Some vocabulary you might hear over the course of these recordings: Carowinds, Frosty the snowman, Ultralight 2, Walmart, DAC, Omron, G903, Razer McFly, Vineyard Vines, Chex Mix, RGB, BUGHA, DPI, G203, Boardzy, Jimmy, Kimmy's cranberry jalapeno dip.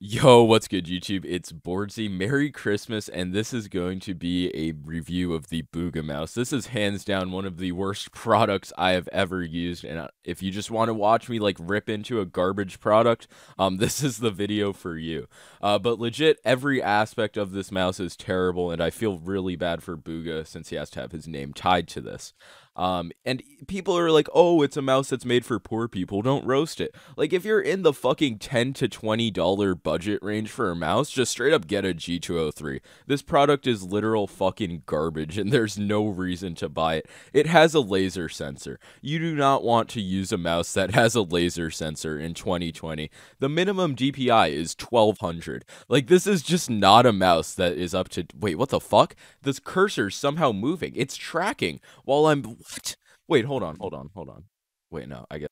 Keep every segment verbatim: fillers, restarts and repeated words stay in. Yo, what's good YouTube? It's Boardzy. Merry Christmas, and this is going to be a review of the BUGHA mouse. This is hands down one of the worst products I have ever used, and if you just want to watch me like rip into a garbage product, um, this is the video for you. Uh, but legit, every aspect of this mouse is terrible, and I feel really bad for BUGHA since he has to have his name tied to this. Um, and people are like, oh, it's a mouse that's made for poor people, don't roast it. Like, if you're in the fucking ten to twenty dollar budget range for a mouse, just straight up get a G two oh three. This product is literal fucking garbage, and there's no reason to buy it. It has a laser sensor. You do not want to use a mouse that has a laser sensor in twenty twenty. The minimum D P I is twelve hundred. Like, this is just not a mouse that is up to... Wait, what the fuck? This cursor's somehow moving. It's tracking while I'm... What? Wait, hold on, hold on, hold on. Wait, no, I guess.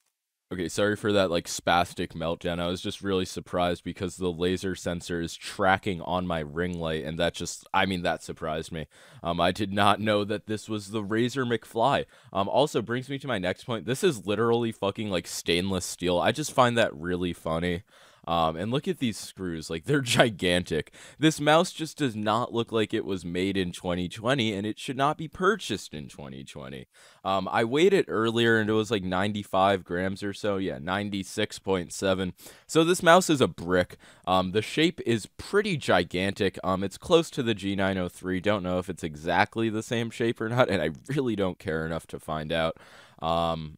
Okay, sorry for that, like, spastic meltdown. I was just really surprised because the laser sensor is tracking on my ring light, and that just, I mean, that surprised me. Um, I did not know that this was the Razer McFly. Um, also brings me to my next point. This is literally fucking, like, stainless steel. I just find that really funny. Um, and look at these screws, like, they're gigantic. This mouse just does not look like it was made in twenty twenty, and it should not be purchased in twenty twenty. Um, I weighed it earlier, and it was like ninety-five grams or so. Yeah, ninety-six point seven. So this mouse is a brick. Um, the shape is pretty gigantic. Um, it's close to the G nine oh three. Don't know if it's exactly the same shape or not, and I really don't care enough to find out. Um...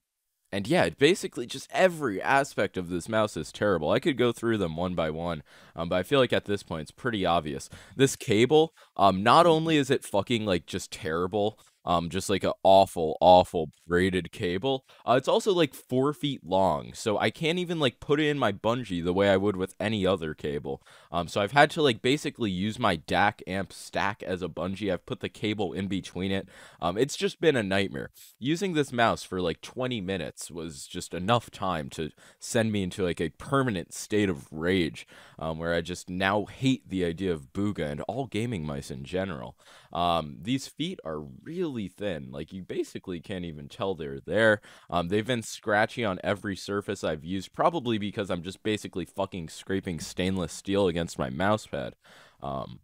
And yeah, basically just every aspect of this mouse is terrible. I could go through them one by one, um, but I feel like at this point it's pretty obvious. This cable, um, not only is it fucking like just terrible, um, just like an awful, awful braided cable, uh, it's also like four feet long, so I can't even like put it in my bungee the way I would with any other cable. Um, so I've had to like basically use my D A C amp stack as a bungee. I've put the cable in between it. Um, it's just been a nightmare. Using this mouse for like twenty minutes. Was just enough time to send me into like a permanent state of rage, um, where I just now hate the idea of BUGHA and all gaming mice in general. Um, these feet are really thin, like you basically can't even tell they're there. Um, they've been scratchy on every surface I've used, probably because I'm just basically fucking scraping stainless steel against my mouse pad. Um,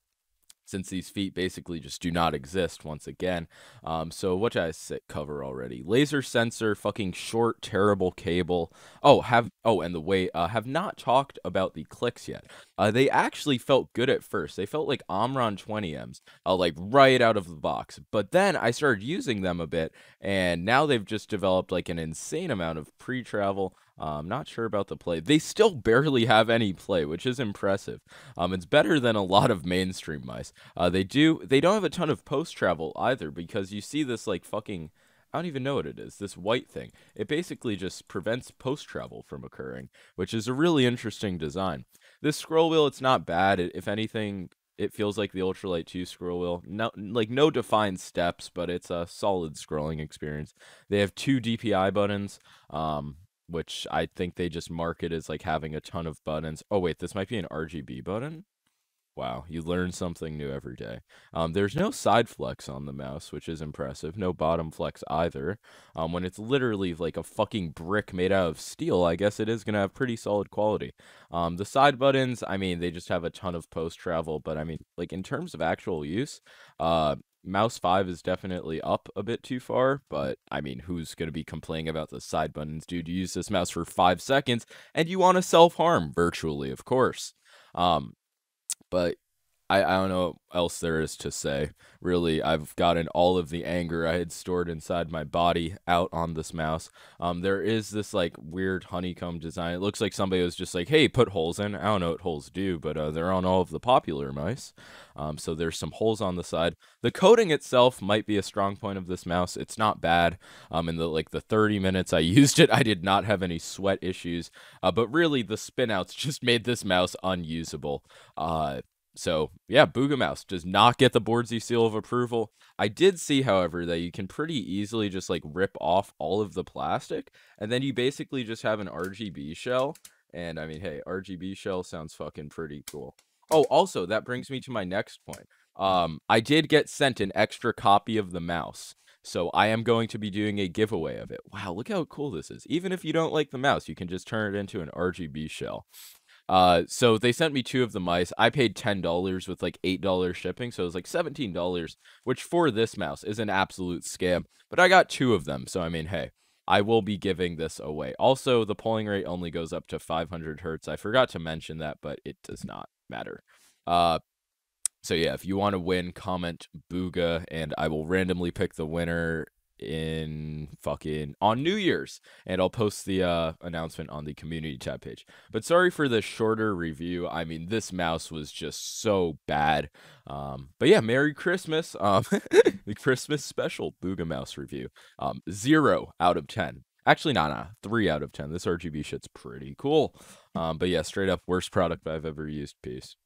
Since these feet basically just do not exist once again. Um, so what did I cover already? Laser sensor, fucking short, terrible cable. Oh, have oh, and the way uh, have not talked about the clicks yet. Uh, they actually felt good at first. They felt like Omron twenty Ms, uh, like right out of the box. But then I started using them a bit, and now they've just developed like an insane amount of pre-travel. I'm um, not sure about the play. They still barely have any play, which is impressive. Um, it's better than a lot of mainstream mice. Uh, they do. They don't have a ton of post travel either, because you see this like fucking. I don't even know what it is, this white thing. It basically just prevents post-travel from occurring, which is a really interesting design. This scroll wheel, it's not bad. It, if anything, it feels like the Ultralight two scroll wheel. No, like, no defined steps, but it's a solid scrolling experience. They have two D P I buttons, um, which I think they just market as, like, having a ton of buttons. Oh, wait, this might be an R G B button? Wow, you learn something new every day. Um, there's no side flex on the mouse, which is impressive. No bottom flex either. Um, when it's literally like a fucking brick made out of steel, I guess it is going to have pretty solid quality. Um, the side buttons, I mean, they just have a ton of post-travel. But, I mean, like, in terms of actual use, uh, Mouse five is definitely up a bit too far, but I mean, who's going to be complaining about the side buttons? Dude, you use this mouse for five seconds, and you want to self-harm virtually, of course. Um... But I, I don't know what else there is to say. Really, I've gotten all of the anger I had stored inside my body out on this mouse. Um, there is this, like, weird honeycomb design. It looks like somebody was just like, hey, put holes in. I don't know what holes do, but uh, they're on all of the popular mice. Um, so there's some holes on the side. The coding itself might be a strong point of this mouse. It's not bad. Um, in the, like, the thirty minutes I used it, I did not have any sweat issues. Uh, but really, the spinouts just made this mouse unusable. Uh... So, yeah, BUGHA mouse does not get the Boardzy seal of approval. I did see, however, that you can pretty easily just, like, rip off all of the plastic, and then you basically just have an R G B shell, and, I mean, hey, R G B shell sounds fucking pretty cool. Oh, also, that brings me to my next point. Um, I did get sent an extra copy of the mouse. So I am going to be doing a giveaway of it. Wow, look how cool this is. Even if you don't like the mouse, you can just turn it into an R G B shell. Uh, so they sent me two of the mice. I paid ten dollars with like eight dollars shipping, so it was like seventeen dollars, which for this mouse is an absolute scam. But I got two of them, so I mean, hey, I will be giving this away. Also, the polling rate only goes up to five hundred hertz. I forgot to mention that, but it does not matter. Uh, so yeah, if you want to win, comment BUGHA, and I will randomly pick the winner in fucking on New Year's, and I'll post the uh announcement on the community tab page. But sorry for the shorter review. I mean, this mouse was just so bad. Um but yeah, Merry Christmas. Um the Christmas special BUGHA mouse review. Um zero out of ten. Actually, nah, nah, three out of ten. This R G B shit's pretty cool. Um but yeah, straight up worst product I've ever used. Peace.